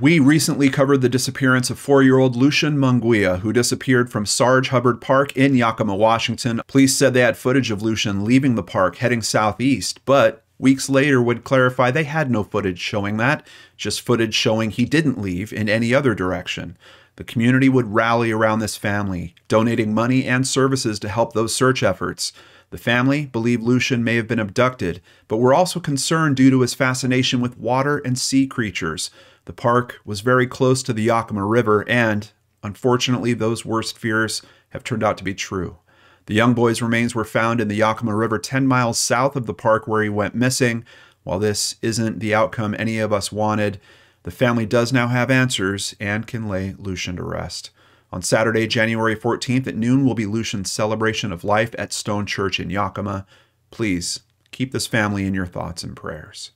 We recently covered the disappearance of 4-year-old Lucian Munguia, who disappeared from Sarg Hubbard Park in Yakima, Washington. Police said they had footage of Lucian leaving the park heading southeast, but weeks later would clarify they had no footage showing that, just footage showing he didn't leave in any other direction. The community would rally around this family, donating money and services to help those search efforts. The family believe Lucian may have been abducted, but were also concerned due to his fascination with water and sea creatures. The park was very close to the Yakima River, and unfortunately, those worst fears have turned out to be true. The young boy's remains were found in the Yakima River 10 miles south of the park where he went missing. While this isn't the outcome any of us wanted, the family does now have answers and can lay Lucian to rest. On Saturday, January 14th at noon will be Lucian's celebration of life at Stone Church in Yakima. Please keep this family in your thoughts and prayers.